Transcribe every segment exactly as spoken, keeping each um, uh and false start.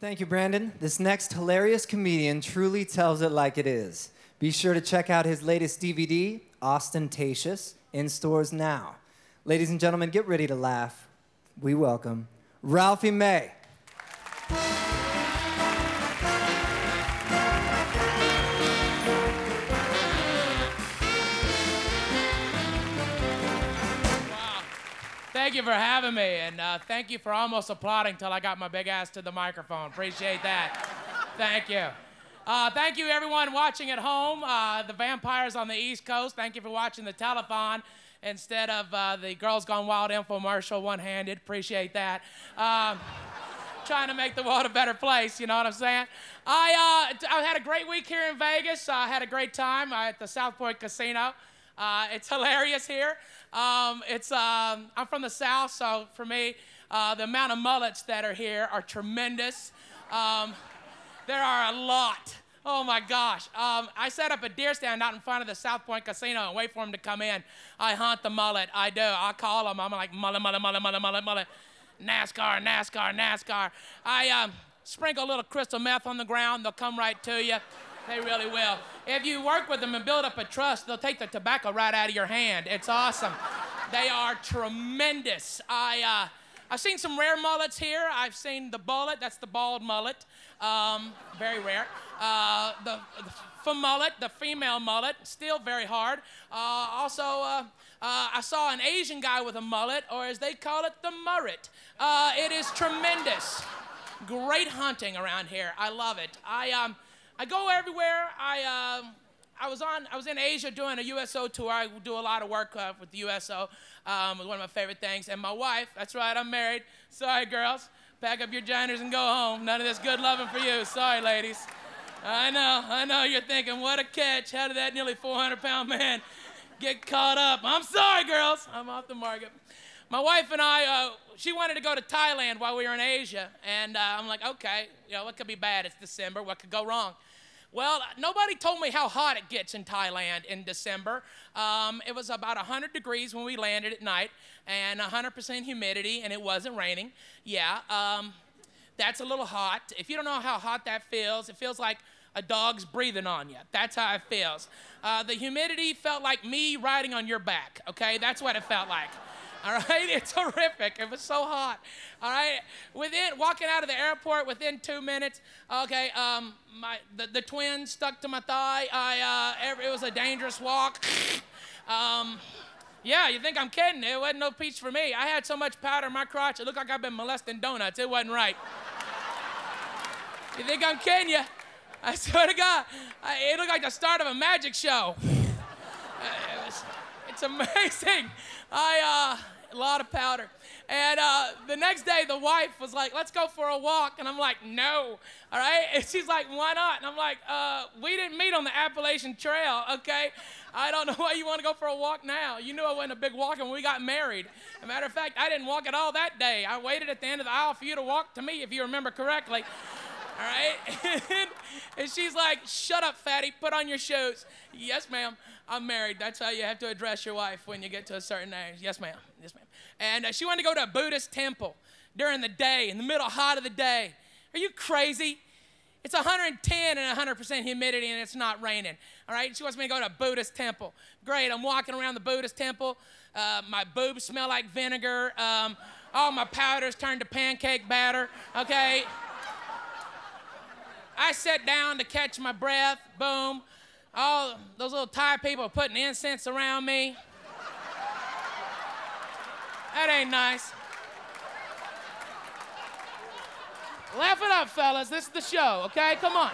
Thank you, Brandon. This next hilarious comedian truly tells it like it is. Be sure to check out his latest D V D, Ostentatious, in stores now. Ladies and gentlemen, get ready to laugh. We welcome Ralphie May. Thank you for having me, and uh, thank you for almost applauding till I got my big ass to the microphone. Appreciate that. Thank you. Uh, thank you, everyone watching at home. Uh, the vampires on the East Coast, thank you for watching the telethon instead of uh, the Girls Gone Wild infomercial one-handed. Appreciate that. Uh, trying to make the world a better place, you know what I'm saying? I, uh, I had a great week here in Vegas. I had a great time at the South Point Casino. Uh, it's hilarious here. Um, it's, um, I'm from the South, so for me, uh, the amount of mullets that are here are tremendous. Um, there are a lot. Oh my gosh. Um, I set up a deer stand out in front of the South Point Casino and wait for them to come in. I hunt the mullet. I do. I call them. I'm like, mullet, mullet, mullet, mullet, mullet, mullet. NASCAR, NASCAR, NASCAR. I um, sprinkle a little crystal meth on the ground. They'll come right to you. They really will. If you work with them and build up a trust, they'll take the tobacco right out of your hand. It's awesome. They are tremendous. I, uh, I've seen some rare mullets here. I've seen the bullet. That's the bald mullet. Um, very rare. Uh, the, the f mullet, the female mullet, still very hard. Uh, also, uh, uh, I saw an Asian guy with a mullet, or as they call it, the murret. Uh, it is tremendous. Great hunting around here. I love it. I, um... I go everywhere. I, uh, I, was on, I was in Asia doing a U S O tour. I do a lot of work uh, with the U S O. Um, it's one of my favorite things. And my wife, that's right, I'm married. Sorry, girls. Pack up your diners and go home. None of this good loving for you. Sorry, ladies. I know, I know you're thinking, what a catch. How did that nearly four hundred pound man get caught up? I'm sorry, girls. I'm off the market. My wife and I, uh, she wanted to go to Thailand while we were in Asia. And uh, I'm like, okay, you know, what could be bad? It's December. What could go wrong? Well, nobody told me how hot it gets in Thailand in December. Um, it was about one hundred degrees when we landed at night and one hundred percent humidity, and it wasn't raining. Yeah, um, that's a little hot. If you don't know how hot that feels, it feels like a dog's breathing on you. That's how it feels. Uh, the humidity felt like me riding on your back, okay? That's what it felt like. All right, it's horrific. It was so hot. All right, within walking out of the airport within two minutes. Okay, um, my the, the twin stuck to my thigh. I uh, every, it was a dangerous walk. um, yeah, you think I'm kidding? It wasn't no peach for me. I had so much powder in my crotch. It looked like I've been molesting donuts. It wasn't right. You think I'm kidding you? I swear to God, I, it looked like the start of a magic show. uh, it was, it's amazing. I, uh, a lot of powder. And uh, the next day, the wife was like, let's go for a walk. And I'm like, no, all right? And she's like, why not? And I'm like, uh, we didn't meet on the Appalachian Trail, okay? I don't know why you want to go for a walk now. You knew I wasn't a big walker when we got married. As a matter of fact, I didn't walk at all that day. I waited at the end of the aisle for you to walk to me, if you remember correctly. All right? And, and she's like, shut up, fatty. Put on your shoes. Yes, ma'am. I'm married. That's how you have to address your wife when you get to a certain age. Yes, ma'am. Yes, ma'am. And uh, she wanted to go to a Buddhist temple during the day, in the middle, hot of the day. Are you crazy? It's one hundred ten and one hundred percent humidity, and it's not raining. All right? She wants me to go to a Buddhist temple. Great. I'm walking around the Buddhist temple. Uh, my boobs smell like vinegar. Um, all my powders turned to pancake batter. Okay? I sat down to catch my breath, boom. All those little Thai people putting incense around me. That ain't nice. Laugh it up, fellas. This is the show, okay? Come on.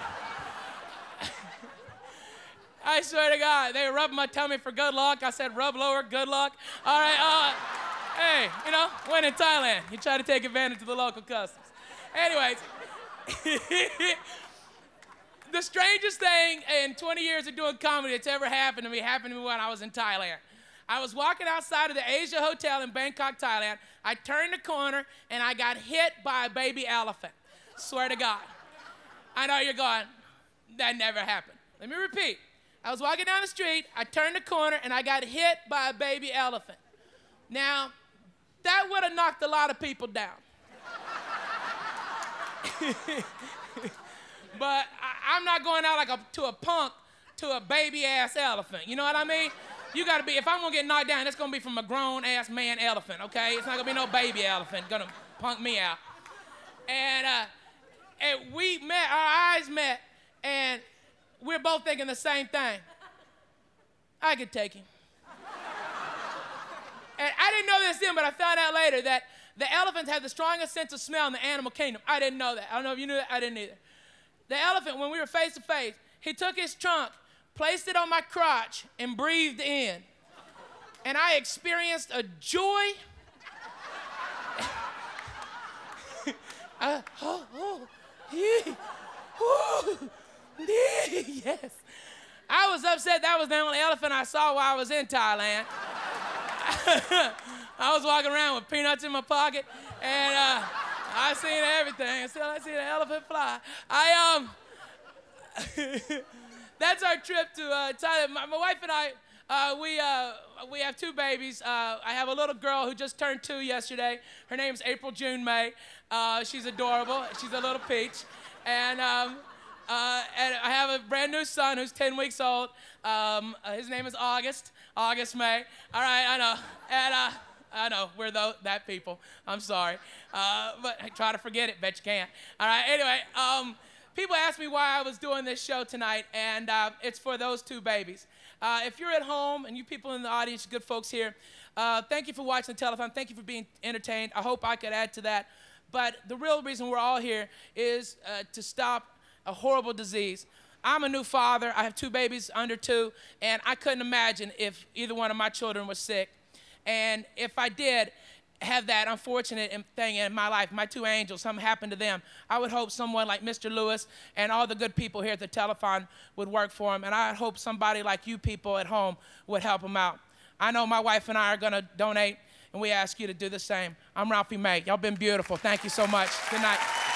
I swear to God, they rubbed my tummy for good luck. I said, rub lower, good luck. All right, uh, hey, you know, when in Thailand, you try to take advantage of the local customs. Anyways. The strangest thing in twenty years of doing comedy that's ever happened to me happened to me when I was in Thailand. I was walking outside of the Asia Hotel in Bangkok, Thailand. I turned the corner, and I got hit by a baby elephant. Swear to God. I know you're going, that never happened. Let me repeat. I was walking down the street, I turned the corner, and I got hit by a baby elephant. Now, that would have knocked a lot of people down. But I, I'm not going out like a, to a punk, to a baby-ass elephant. You know what I mean? You gotta be, if I'm gonna get knocked down, it's gonna be from a grown-ass man elephant, okay? It's not gonna be no baby elephant gonna punk me out. And, uh, and we met, our eyes met, and we're both thinking the same thing. I could take him. And I didn't know this then, but I found out later that the elephants have the strongest sense of smell in the animal kingdom. I didn't know that. I don't know if you knew that. I didn't either. The elephant, when we were face to face, he took his trunk, placed it on my crotch, and breathed in. And I experienced a joy. I, oh, oh, yeah. Woo. Yeah, yes. I was upset that was the only elephant I saw while I was in Thailand. I was walking around with peanuts in my pocket, and uh, I seen everything until I seen an elephant fly. I, um, that's our trip to uh, Thailand. My, my wife and I, uh, we, uh, we have two babies. Uh, I have a little girl who just turned two yesterday. Her name's April June May. Uh, she's adorable. She's a little peach. And, um, Uh, and I have a brand new son who's ten weeks old. Um, uh, his name is August, August May. All right, I know, and uh, I know, we're the, that people. I'm sorry, uh, but I try to forget it, bet you can't. All right, anyway, um, people ask me why I was doing this show tonight, and uh, it's for those two babies. Uh, if you're at home, and you people in the audience, good folks here, uh, thank you for watching the telethon, thank you for being entertained. I hope I could add to that, but the real reason we're all here is uh, to stop a horrible disease. I'm a new father. I have two babies under two, and I couldn't imagine if either one of my children was sick. And if I did have that unfortunate thing in my life, my two angels, something happened to them, I would hope someone like Mister Lewis and all the good people here at the telethon would work for him, and I hope somebody like you people at home would help him out. I know my wife and I are going to donate, and we ask you to do the same. I'm Ralphie May. Y'all been beautiful. Thank you so much. Good night.